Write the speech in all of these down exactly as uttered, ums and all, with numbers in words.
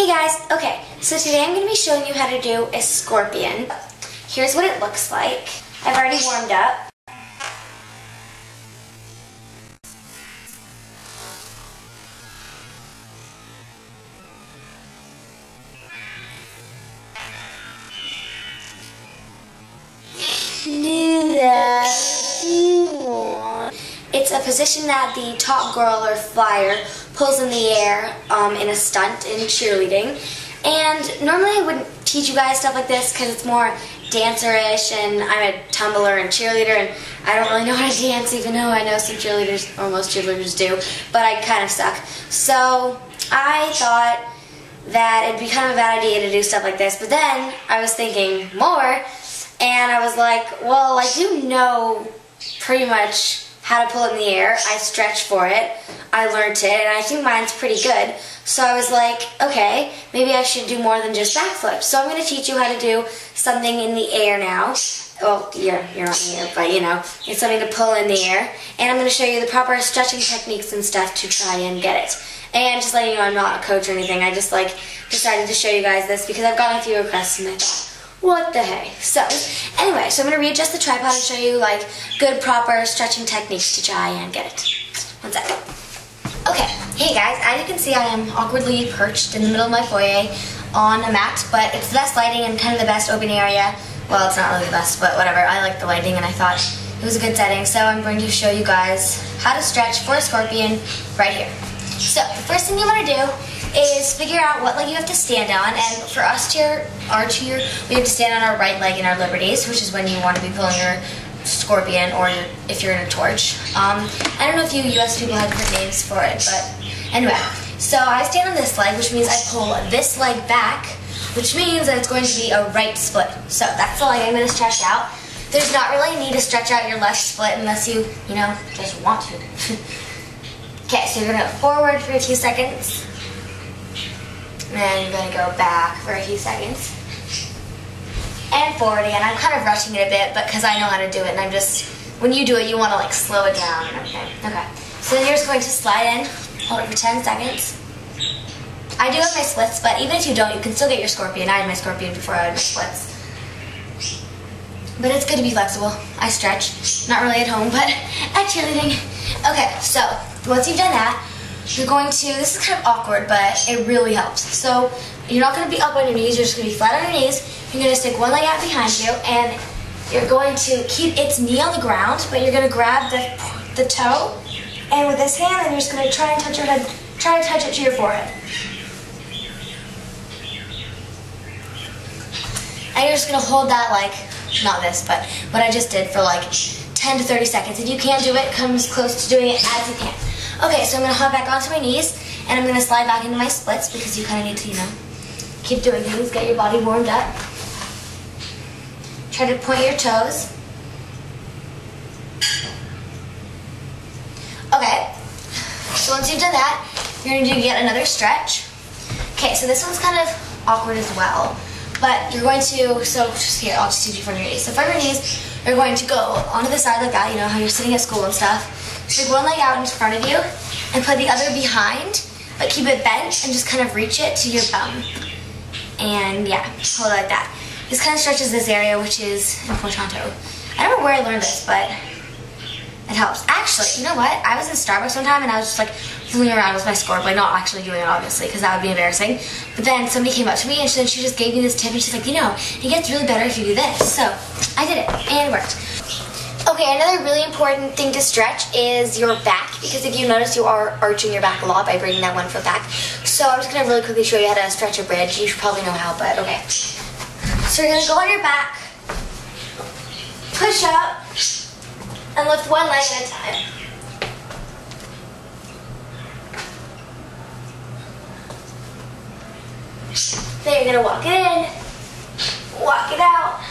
Hey guys, okay, so today I'm going to be showing you how to do a scorpion. Here's what it looks like. I've already warmed up. It's a position that the top girl or flyer pulls in the air um, in a stunt in cheerleading. And normally I wouldn't teach you guys stuff like this because it's more dancer-ish, and I'm a tumbler and cheerleader, and I don't really know how to dance, even though I know some cheerleaders, or most cheerleaders do, but I kind of suck. So I thought that it'd be kind of a bad idea to do stuff like this, but then I was thinking more, and I was like, well, I do know pretty much how to pull it in the air. I stretched for it. I learned it, and I think mine's pretty good. So I was like, okay, maybe I should do more than just backflips. So I'm going to teach you how to do something in the air now. Well, you're, you're not in the air, but you know, it's something to pull in the air. And I'm going to show you the proper stretching techniques and stuff to try and get it. And just letting you know, I'm not a coach or anything. I just like decided to show you guys this because I've gotten a few requests and I thought, what the heck? So, anyway, so I'm going to readjust the tripod and show you, like, good, proper stretching techniques to try and get it. One second. Okay, hey guys, as you can see, I am awkwardly perched in the middle of my foyer on a mat, but it's the best lighting and kind of the best open area. Well, it's not really the best, but whatever. I like the lighting, and I thought it was a good setting, so I'm going to show you guys how to stretch for a scorpion right here. So, the first thing you want to do is figure out what leg you have to stand on, and for us here, our cheer, we have to stand on our right leg in our liberties, which is when you want to be pulling your scorpion, or if you're in a torch. Um, I don't know if you U S people have different names for it, but anyway. So I stand on this leg, which means I pull this leg back, which means that it's going to be a right split. So that's the leg I'm going to stretch out. There's not really a need to stretch out your left split unless you, you know, just want to. Okay, so you're going to go forward for a few seconds. And then you're going to go back for a few seconds. And forward again. I'm kind of rushing it a bit, but because I know how to do it, and I'm just, when you do it, you want to like slow it down and everything. Okay. So then you're just going to slide in, hold it for ten seconds. I do have my splits, but even if you don't, you can still get your scorpion. I had my scorpion before I had my splits. But it's good to be flexible. I stretch. Not really at home, but at cheerleading. Okay, so once you've done that, you're going to, this is kind of awkward, but it really helps. So you're not going to be up on your knees, you're just going to be flat on your knees. You're going to stick one leg out behind you, and you're going to keep its knee on the ground, but you're going to grab the, the toe, and with this hand, then you're just going to try and touch your head, try to touch it to your forehead. And you're just going to hold that like, not this, but what I just did for like ten to thirty seconds. If you can't do it, come as close to doing it as you can. Okay, so I'm going to hop back onto my knees, and I'm going to slide back into my splits because you kind of need to, you know, keep doing things, get your body warmed up. Try to point your toes. Okay, so once you've done that, you're going to do yet another stretch. Okay, so this one's kind of awkward as well, but you're going to, so just here, I'll just teach you from your knees. So from your knees, you're going to go onto the side like that, you know, how you're sitting at school and stuff. Stick one leg out in front of you and put the other behind, but keep it bent and just kind of reach it to your bum. And yeah, hold it like that. This kind of stretches this area, which is importante. I don't know where I learned this, but it helps. Actually, you know what? I was in Starbucks one time and I was just like fooling around with my scorpion, like not actually doing it obviously, because that would be embarrassing. But then somebody came up to me and then she just gave me this tip and she's like, you know, it gets really better if you do this. So I did it and it worked. Okay, another really important thing to stretch is your back, because if you notice, you are arching your back a lot by bringing that one foot back. So I'm just going to really quickly show you how to stretch a bridge. You should probably know how, but okay. So you're going to go on your back, push up, and lift one leg at a time. Then you're going to walk it in, walk it out.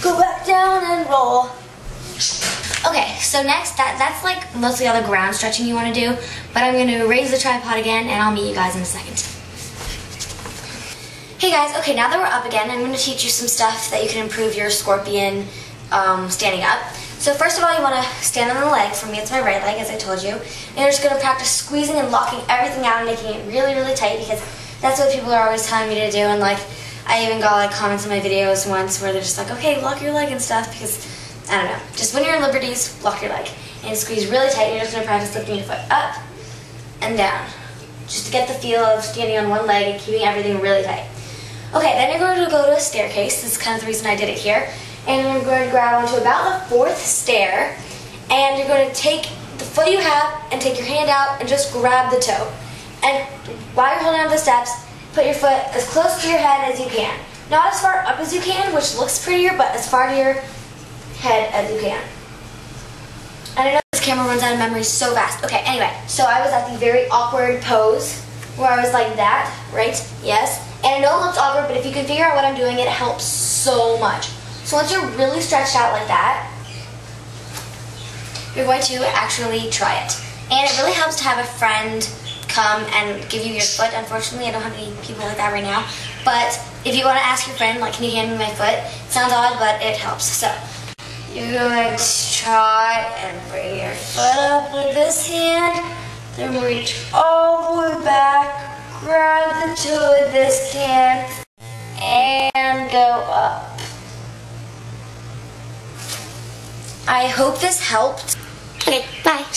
Go back down and roll. Okay, so next, that, that's like mostly all the ground stretching you want to do, but I'm going to raise the tripod again, and I'll meet you guys in a second. Hey guys, okay, now that we're up again, I'm going to teach you some stuff that you can improve your scorpion um, standing up. So first of all, you want to stand on the leg. For me, it's my right leg, as I told you. And you're just going to practice squeezing and locking everything out and making it really, really tight, because that's what people are always telling me to do. And like, I even got like comments in my videos once where they're just like, okay, lock your leg and stuff, because, I don't know, just when you're in liberties, lock your leg and squeeze really tight. And you're just going to practice lifting your foot up and down, just to get the feel of standing on one leg and keeping everything really tight. Okay, then you're going to go to a staircase. This is kind of the reason I did it here. And you're going to grab onto about the fourth stair, and you're going to take the foot you have and take your hand out and just grab the toe. And while you're holding on to the steps, put your foot as close to your head as you can. Not as far up as you can, which looks prettier, but as far to your head as you can. And I know this camera runs out of memory so fast. Okay, anyway, so I was at the very awkward pose where I was like that, right? Yes. And I know it looks awkward, but if you can figure out what I'm doing, it helps so much. So once you're really stretched out like that, you're going to actually try it. And it really helps to have a friend come and give you your foot. Unfortunately, I don't have any people like that right now. But if you want to ask your friend, like, can you hand me my foot? It sounds odd, but it helps. So you're going to try and bring your foot up with this hand. Then reach all the way back. Grab the toe with this hand and go up. I hope this helped. Okay, bye.